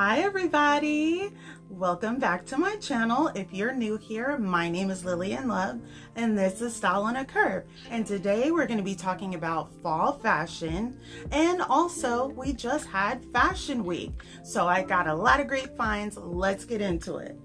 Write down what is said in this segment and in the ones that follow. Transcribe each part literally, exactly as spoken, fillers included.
Hi everybody, welcome back to my channel. If you're new here, my name is Lillian Love and this is Style on a Curve, and today we're going to be talking about fall fashion. And also we just had Fashion Week, so I got a lot of great finds. Let's get into it.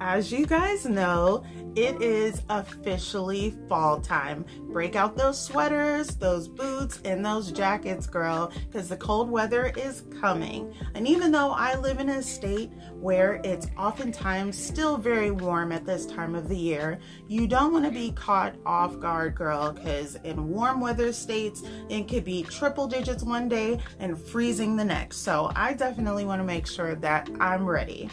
As you guys know, it is officially fall time. Break out those sweaters, those boots, and those jackets, girl, because the cold weather is coming. And even though I live in a state where it's oftentimes still very warm at this time of the year, you don't want to be caught off guard, girl, because in warm weather states, it could be triple digits one day and freezing the next. So I definitely want to make sure that I'm ready.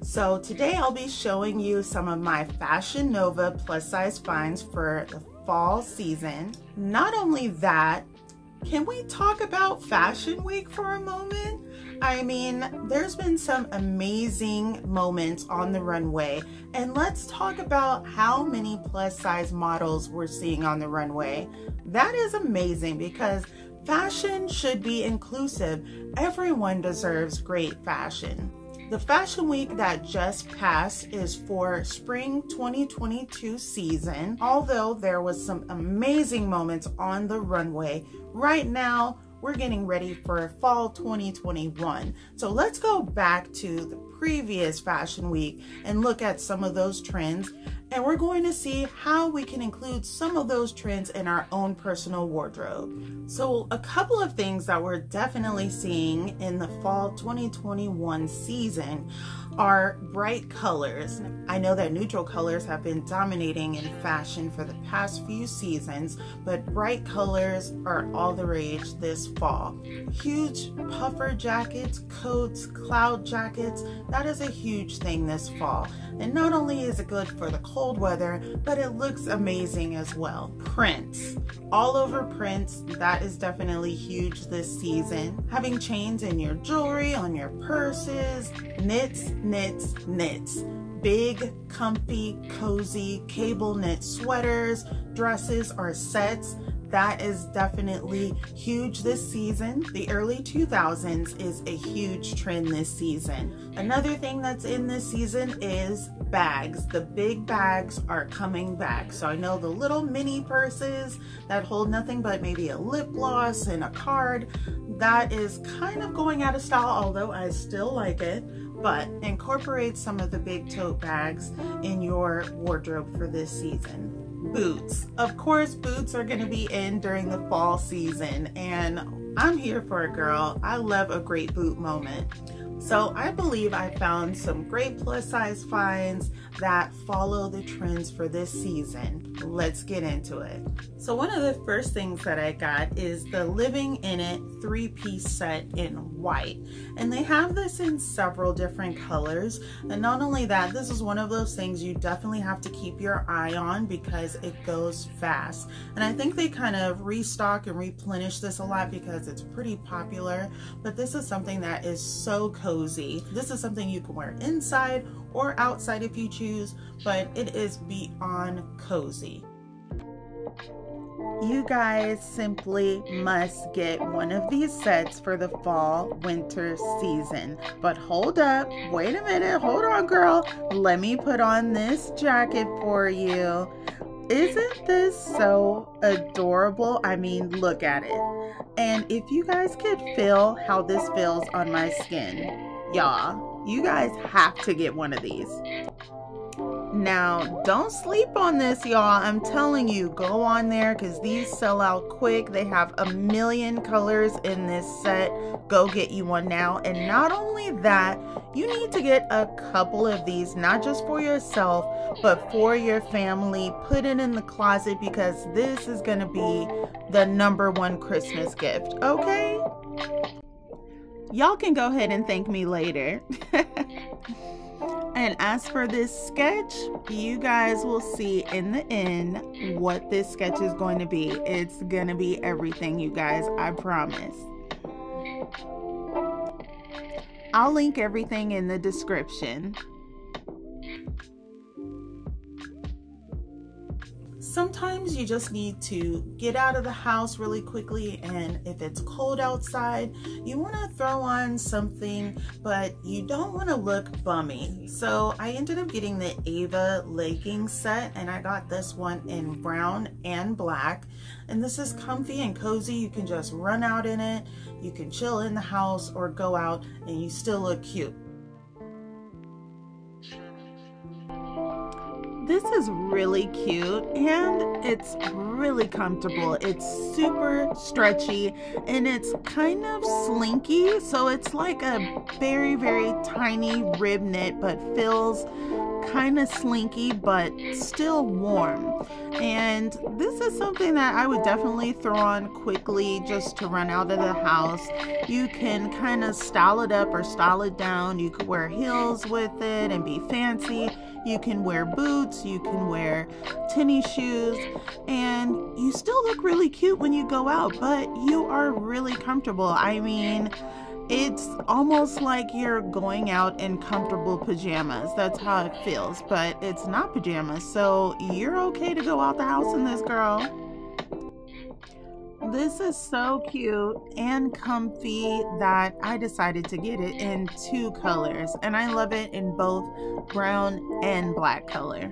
So today I'll be showing you some of my Fashion Nova plus size finds for the fall season. Not only that, can we talk about Fashion Week for a moment? I mean, there's been some amazing moments on the runway, and let's talk about how many plus size models we're seeing on the runway. That is amazing, because fashion should be inclusive. Everyone deserves great fashion. The Fashion Week that just passed is for spring twenty twenty-two season. Although there was some amazing moments on the runway, right now we're getting ready for fall twenty twenty-one. So let's go back to the previous Fashion Week and look at some of those trends. And we're going to see how we can include some of those trends in our own personal wardrobe. So a couple of things that we're definitely seeing in the fall twenty twenty-one season are bright colors. I know that neutral colors have been dominating in fashion for the past few seasons, but bright colors are all the rage this fall. Huge puffer jackets, coats, cloud jackets, that is a huge thing this fall. And not only is it good for the cold cold weather, but it looks amazing as well. Prints, all over prints, that is definitely huge this season. Having chains in your jewelry, on your purses, knits, knits, knits. Big, comfy, cozy, cable knit sweaters, dresses, or sets. That is definitely huge this season. The early two thousands is a huge trend this season. Another thing that's in this season is bags. The big bags are coming back. So I know the little mini purses that hold nothing but maybe a lip gloss and a card, that is kind of going out of style, although I still like it. But incorporate some of the big tote bags in your wardrobe for this season. Boots. Of course, boots are going to be in during the fall season, and I'm here for a girl. I love a great boot moment. So I believe I found some great plus size finds that follow the trends for this season. Let's get into it. So one of the first things that I got is the Living In It three-piece set in white. And they have this in several different colors. And not only that, this is one of those things you definitely have to keep your eye on because it goes fast. And I think they kind of restock and replenish this a lot because it's pretty popular. But this is something that is so cool. Cozy. This is something you can wear inside or outside if you choose, but it is beyond cozy. You guys simply must get one of these sets for the fall winter season. But hold up, wait a minute, hold on girl, let me put on this jacket for you. Isn't this so adorable? I mean, look at it. And if you guys could feel how this feels on my skin, y'all, you guys have to get one of these. Now, don't sleep on this, y'all. I'm telling you, go on there because these sell out quick. They have a million colors in this set. Go get you one now. And not only that, you need to get a couple of these, not just for yourself, but for your family. Put it in the closet because this is going to be the number one Christmas gift, okay? Y'all can go ahead and thank me later. And as for this sketch, you guys will see in the end what this sketch is going to be. It's gonna be everything, you guys, I promise. I'll link everything in the description. Sometimes you just need to get out of the house really quickly, and if it's cold outside, you want to throw on something, but you don't want to look bummy. So I ended up getting the Ava legging set, and I got this one in brown and black. And this is comfy and cozy. You can just run out in it. You can chill in the house or go out and you still look cute. This is really cute and it's really comfortable. It's super stretchy and it's kind of slinky. So it's like a very, very tiny rib knit, but feels kind of slinky, but still warm. And this is something that I would definitely throw on quickly just to run out of the house. You can kind of style it up or style it down. You could wear heels with it and be fancy. You can wear boots, you can wear tennis shoes, and you still look really cute when you go out, but you are really comfortable. I mean, it's almost like you're going out in comfortable pajamas. That's how it feels, but it's not pajamas, so you're okay to go out the house in this, girl. This is so cute and comfy that I decided to get it in two colors, and I love it in both brown and black color.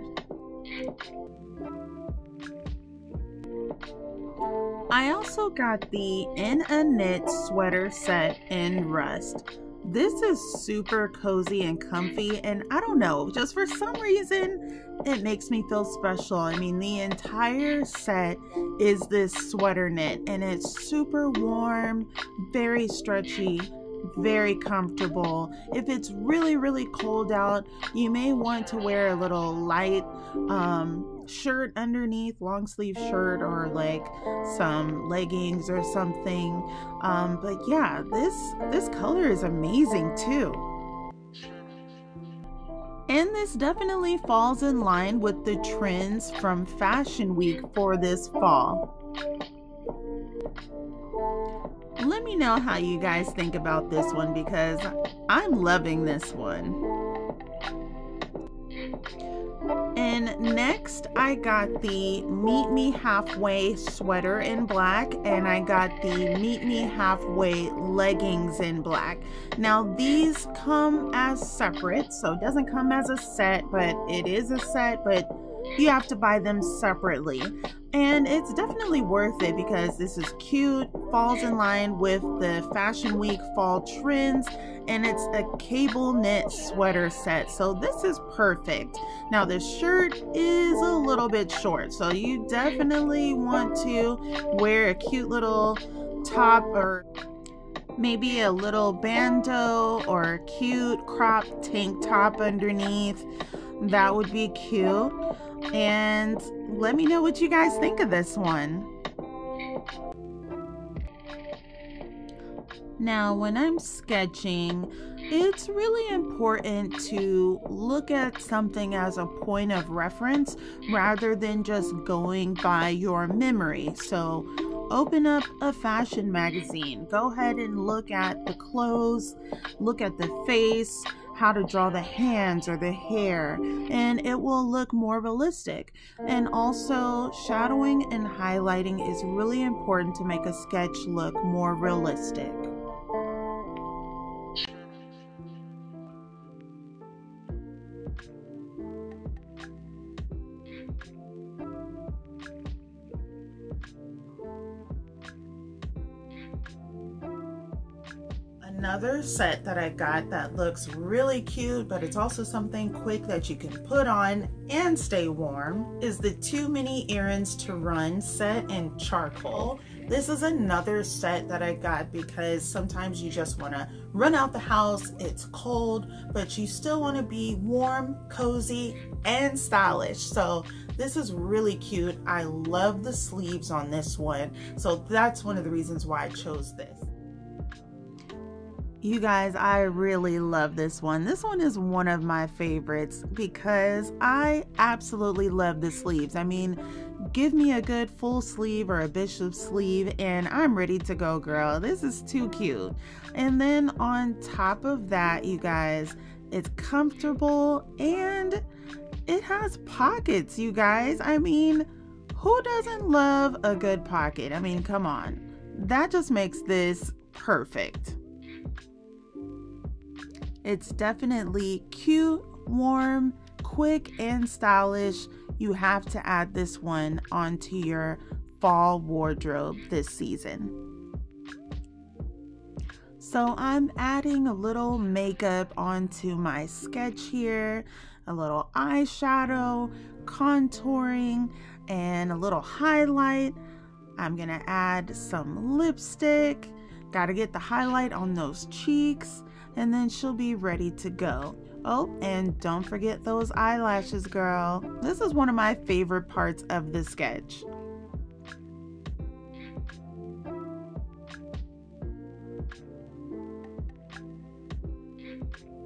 I also got the In a Knit sweater set in Rust. This is super cozy and comfy, and I don't know, just for some reason it makes me feel special. I mean, the entire set is this sweater knit and it's super warm, very stretchy, very comfortable. If it's really, really cold out, you may want to wear a little light um shirt underneath, long sleeve shirt, or like some leggings or something. Um, but yeah, this this color is amazing too. And this definitely falls in line with the trends from Fashion Week for this fall. Let me know how you guys think about this one because I'm loving this one. And next I got the Meet Me Halfway sweater in black, and I got the Meet Me Halfway leggings in black. Now these come as separate, so it doesn't come as a set, but it is a set, but you have to buy them separately. And it's definitely worth it because this is cute, falls in line with the Fashion Week fall trends, and it's a cable knit sweater set, so this is perfect. Now the shirt is a little bit short, so you definitely want to wear a cute little top or maybe a little bandeau or a cute crop tank top underneath. That would be cute. And let me know what you guys think of this one. Now, when I'm sketching, it's really important to look at something as a point of reference rather than just going by your memory. So open up a fashion magazine, go ahead and look at the clothes, look at the face, how to draw the hands or the hair, and it will look more realistic. And also shadowing and highlighting is really important to make a sketch look more realistic. Another set that I got that looks really cute, but it's also something quick that you can put on and stay warm, is the Too Many Errands to Run set in charcoal. This is another set that I got because sometimes you just want to run out the house, it's cold, but you still want to be warm, cozy, and stylish. So this is really cute. I love the sleeves on this one. So that's one of the reasons why I chose this. You guys, I really love this one. This one is one of my favorites because I absolutely love the sleeves. I mean, give me a good full sleeve or a bishop sleeve and I'm ready to go, girl. This is too cute. And then on top of that, you guys, it's comfortable and it has pockets, you guys. I mean, who doesn't love a good pocket? I mean, come on. That just makes this perfect. It's definitely cute, warm, quick, and stylish. You have to add this one onto your fall wardrobe this season. So I'm adding a little makeup onto my sketch here, a little eyeshadow, contouring, and a little highlight. I'm gonna add some lipstick. Gotta get the highlight on those cheeks, and then she'll be ready to go. Oh, and don't forget those eyelashes, girl. This is one of my favorite parts of the sketch.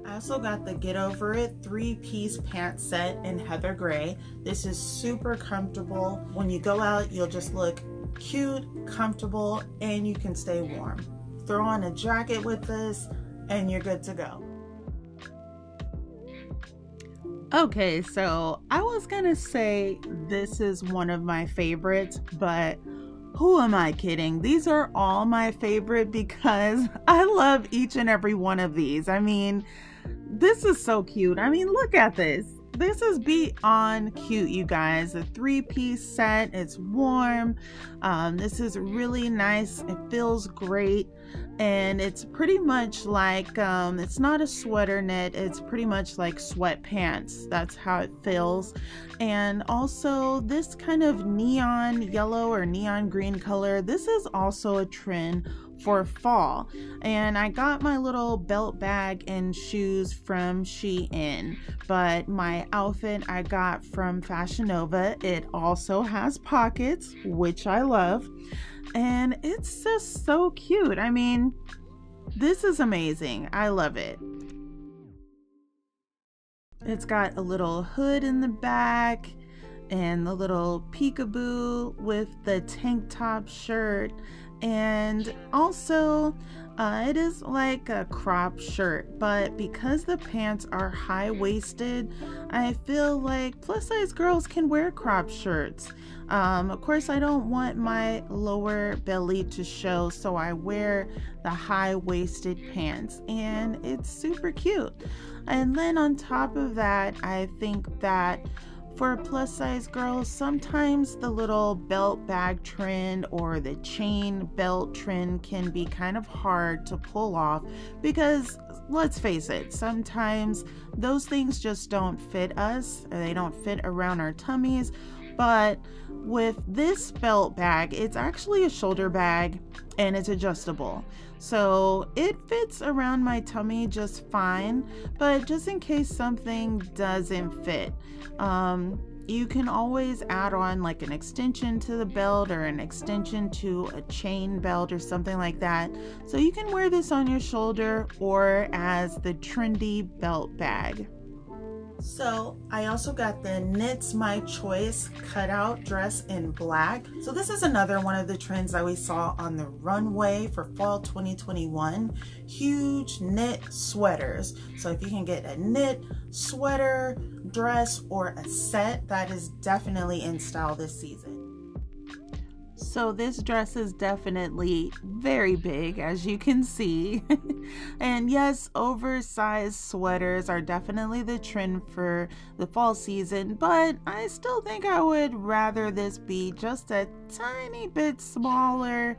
I also got the Get Over It three-piece pant set in Heather Gray. This is super comfortable. When you go out, you'll just look cute, comfortable, and you can stay warm. Throw on a jacket with this, and you're good to go. Okay, so I was gonna say this is one of my favorites, but who am I kidding? These are all my favorite because I love each and every one of these. I mean, this is so cute. I mean, look at this. This is beyond cute, you guys. The three-piece set, it's warm. Um, this is really nice. It feels great. And it's pretty much like, um, it's not a sweater knit. It's pretty much like sweatpants. That's how it feels. And also this kind of neon yellow or neon green color, this is also a trend for fall. And I got my little belt bag and shoes from Shein, but my outfit I got from Fashion Nova. It also has pockets, which I love, and it's just so cute. I mean, this is amazing. I love it. It's got a little hood in the back and the little peekaboo with the tank top shirt. And also uh, it is like a crop shirt, but because the pants are high-waisted, I feel like plus-size girls can wear crop shirts. Um, of course, I don't want my lower belly to show, so I wear the high-waisted pants, and it's super cute. And then on top of that, I think that for plus size girls, sometimes the little belt bag trend or the chain belt trend can be kind of hard to pull off because, let's face it, sometimes those things just don't fit us. They don't fit around our tummies. But with this belt bag, it's actually a shoulder bag and it's adjustable. So it fits around my tummy just fine, but just in case something doesn't fit, um, you can always add on like an extension to the belt or an extension to a chain belt or something like that. So you can wear this on your shoulder or as the trendy belt bag. So I also got the Knits My Choice cutout dress in black. So this is another one of the trends that we saw on the runway for fall twenty twenty-one, huge knit sweaters. So if you can get a knit sweater, dress, or a set, that is definitely in style this season. So this dress is definitely very big, as you can see. And yes, oversized sweaters are definitely the trend for the fall season, but I still think I would rather this be just a tiny bit smaller,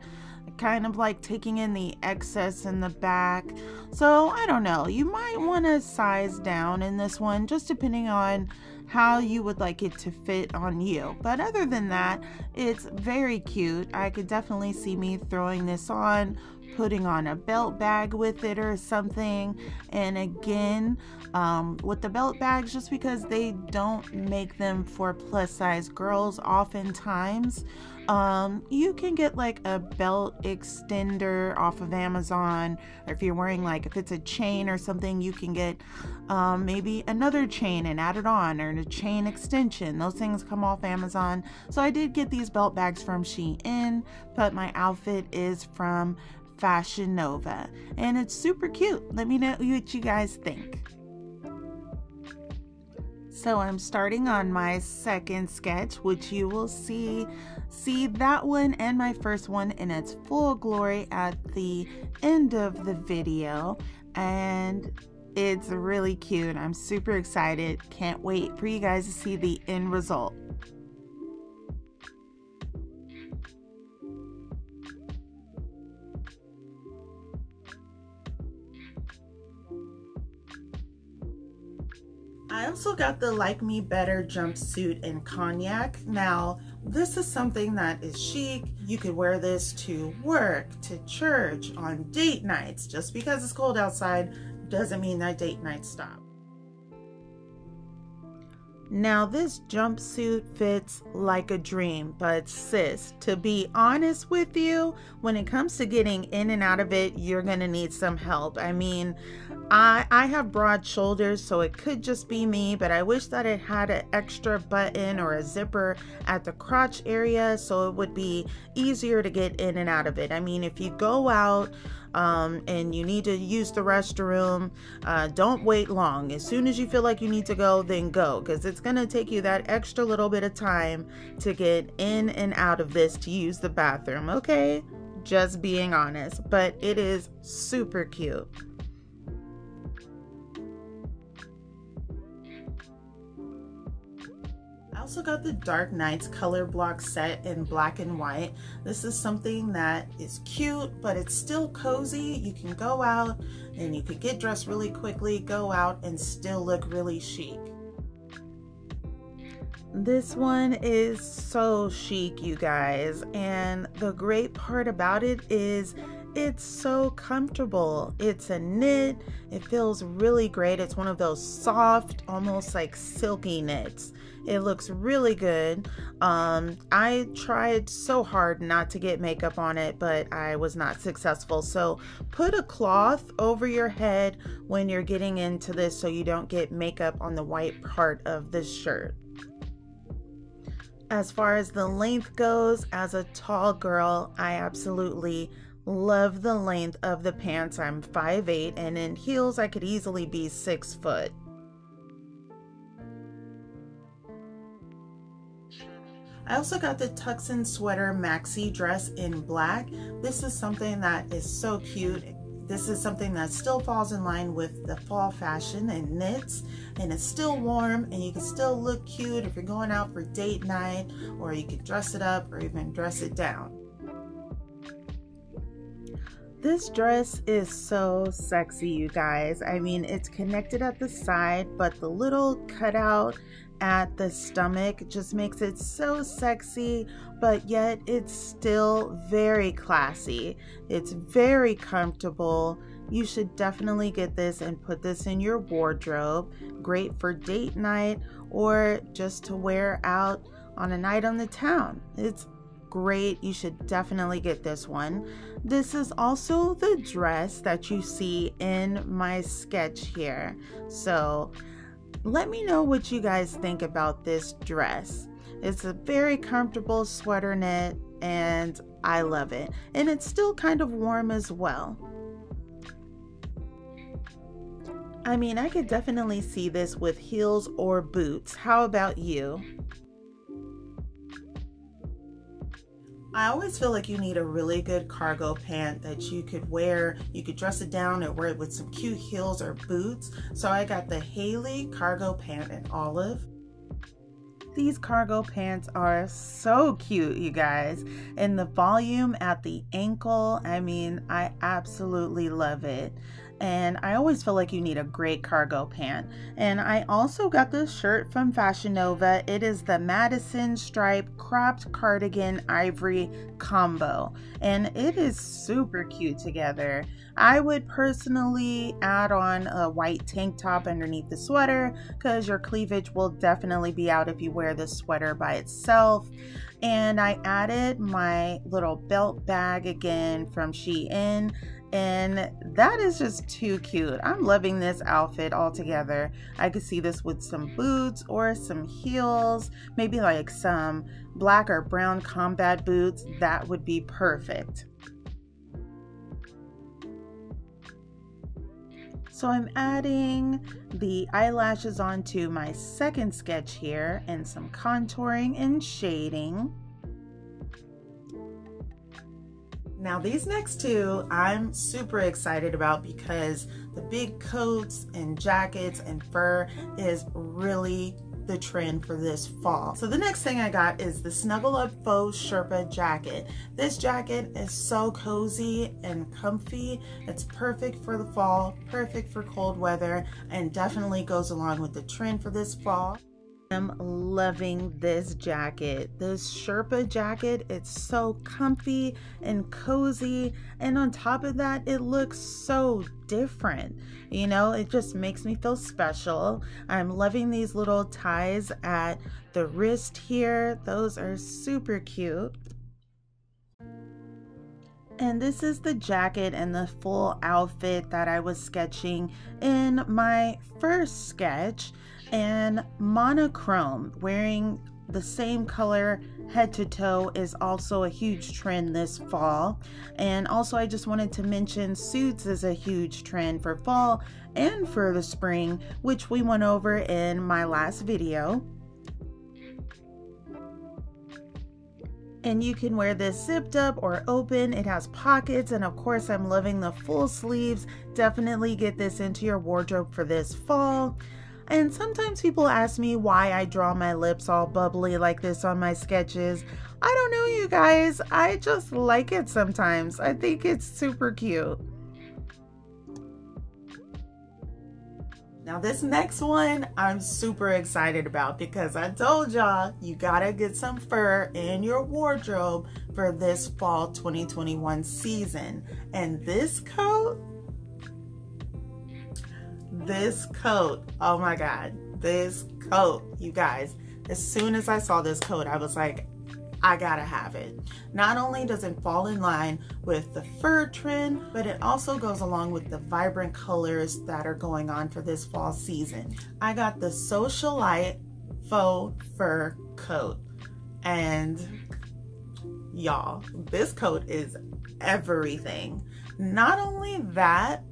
kind of like taking in the excess in the back. So I don't know, you might want to size down in this one, just depending on how you would like it to fit on you. But other than that, it's very cute. I could definitely see me throwing this on putting on a belt bag with it or something. And again, um, with the belt bags, just because they don't make them for plus size girls oftentimes, um, you can get like a belt extender off of Amazon, or if you're wearing like, if it's a chain or something, you can get um, maybe another chain and add it on, or a chain extension. Those things come off Amazon. So I did get these belt bags from Shein, but my outfit is from Fashion Nova, and it's super cute. Let me know what you guys think. So I'm starting on my second sketch, which you will see see that one and my first one in its full glory at the end of the video, and it's really cute. I'm super excited. Can't wait for you guys to see the end result. I also got the Like Me Better jumpsuit in cognac. Now, this is something that is chic. You could wear this to work, to church, on date nights. Just because it's cold outside doesn't mean that date nights stop. Now, this jumpsuit fits like a dream, but sis, to be honest with you, when it comes to getting in and out of it, you're gonna need some help. I mean, I, I have broad shoulders, so it could just be me, but I wish that it had an extra button or a zipper at the crotch area so it would be easier to get in and out of it. I mean, if you go out Um, and you need to use the restroom, uh, don't wait long. As soon as you feel like you need to go, then go, because it's going to take you that extra little bit of time to get in and out of this to use the bathroom, okay? Just being honest, but it is super cute. I also got the Dark Knights color block set in black and white. This is something that is cute, but it's still cozy. You can go out and you could get dressed really quickly, go out and still look really chic. This one is so chic, you guys, and the great part about it is it's so comfortable. It's a knit. It feels really great. It's one of those soft, almost like silky knits. It looks really good. Um, I tried so hard not to get makeup on it, but I was not successful. So put a cloth over your head when you're getting into this so you don't get makeup on the white part of the shirt. As far as the length goes, as a tall girl, I absolutely love the length of the pants. I'm five eight, and in heels I could easily be six foot. I also got the Tuxin Sweater maxi dress in black. This is something that is so cute. This is something that still falls in line with the fall fashion and knits, and it's still warm and you can still look cute if you're going out for date night, or you can dress it up or even dress it down. This dress is so sexy, you guys. I mean, it's connected at the side, but the little cutout at the stomach just makes it so sexy, but yet it's still very classy. It's very comfortable. You should definitely get this and put this in your wardrobe. Great for date night or just to wear out on a night on the town. It's great. You should definitely get this one. This is also the dress that you see in my sketch here. So let me know what you guys think about this dress. It's a very comfortable sweater knit and I love it. And it's still kind of warm as well. I mean, I could definitely see this with heels or boots. How about you? I always feel like you need a really good cargo pant that you could wear. You could dress it down and wear it with some cute heels or boots. So I got the Haley cargo pant in olive. These cargo pants are so cute, you guys. And the volume at the ankle, I mean, I absolutely love it. and I always feel like you need a great cargo pant. And I also got this shirt from Fashion Nova. It is the Madison Stripe Cropped Cardigan Ivory Combo, and it is super cute together. I would personally add on a white tank top underneath the sweater because your cleavage will definitely be out if you wear the sweater by itself. And I added my little belt bag again from Shein, and that is just too cute. I'm loving this outfit altogether. I could see this with some boots or some heels, maybe like some black or brown combat boots. That would be perfect. So I'm adding the eyelashes onto my second sketch here and some contouring and shading. Now these next two I'm super excited about because the big coats and jackets and fur is really the trend for this fall. So the next thing I got is the Snuggle Up Faux Sherpa jacket. This jacket is so cozy and comfy. It's perfect for the fall, perfect for cold weather, and definitely goes along with the trend for this fall. I'm loving this jacket. This Sherpa jacket, it's so comfy and cozy, and on top of that, it looks so different. You know, it just makes me feel special. I'm loving these little ties at the wrist here. Those are super cute. And this is the jacket and the full outfit that I was sketching in my first sketch, and monochrome, wearing the same color head to toe, is also a huge trend this fall. And also I just wanted to mention suits is a huge trend for fall and for the spring, which we went over in my last video. And you can wear this zipped up or open. It has pockets, and of course I'm loving the full sleeves. Definitely get this into your wardrobe for this fall. And sometimes people ask me why I draw my lips all bubbly like this on my sketches. I don't know, you guys, I just like it sometimes. I think it's super cute. Now this next one I'm super excited about because I told y'all you gotta get some fur in your wardrobe for this fall twenty twenty-one season. And this coat, this coat, oh my God, this coat, you guys, as soon as I saw this coat, I was like, I gotta have it. Not only does it fall in line with the fur trend, but it also goes along with the vibrant colors that are going on for this fall season. I got the Socialite Faux Fur Coat, and y'all, this coat is everything. Not only that,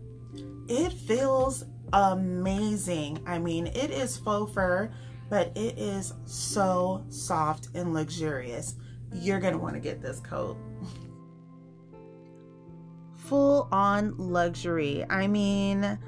it feels amazing. I mean, it is faux fur, but it is so soft and luxurious. You're gonna wanna get this coat. Full on luxury. I mean,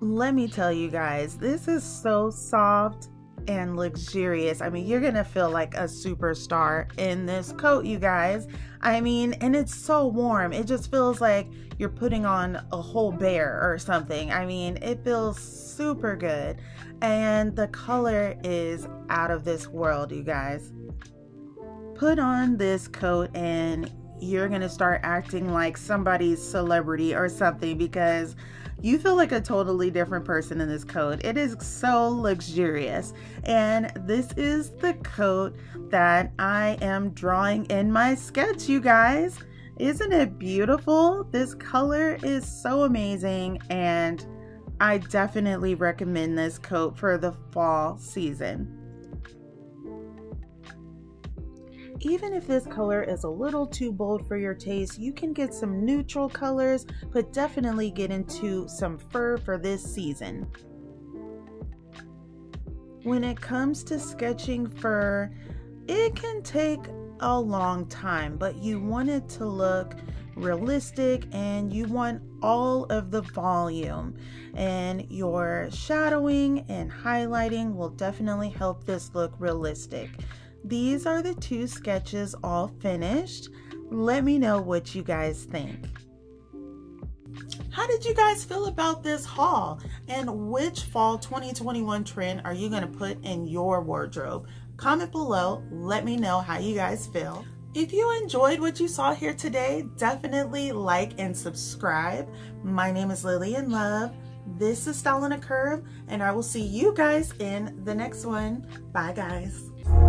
let me tell you guys, this is so soft and luxurious. I mean, you're gonna feel like a superstar in this coat, you guys. I mean, and it's so warm. It just feels like you're putting on a whole bear or something. I mean, it feels super good. And the color is out of this world, you guys. Put on this coat and you're gonna start acting like somebody's celebrity or something, because you feel like a totally different person in this coat. It is so luxurious. And this is the coat that I am drawing in my sketch, you guys. Isn't it beautiful? This color is so amazing, and I definitely recommend this coat for the fall season. Even if this color is a little too bold for your taste, you can get some neutral colors, but definitely get into some fur for this season. When it comes to sketching fur, it can take a long time, but you want it to look realistic and you want all of the volume, and your shadowing and highlighting will definitely help this look realistic. These are the two sketches all finished. Let me know what you guys think. How did you guys feel about this haul? And which fall twenty twenty-one trend are you going to put in your wardrobe? Comment below. Let me know how you guys feel. If you enjoyed what you saw here today, definitely like and subscribe. My name is Lillian Love. This is Style on a Curve, and I will see you guys in the next one. Bye, guys.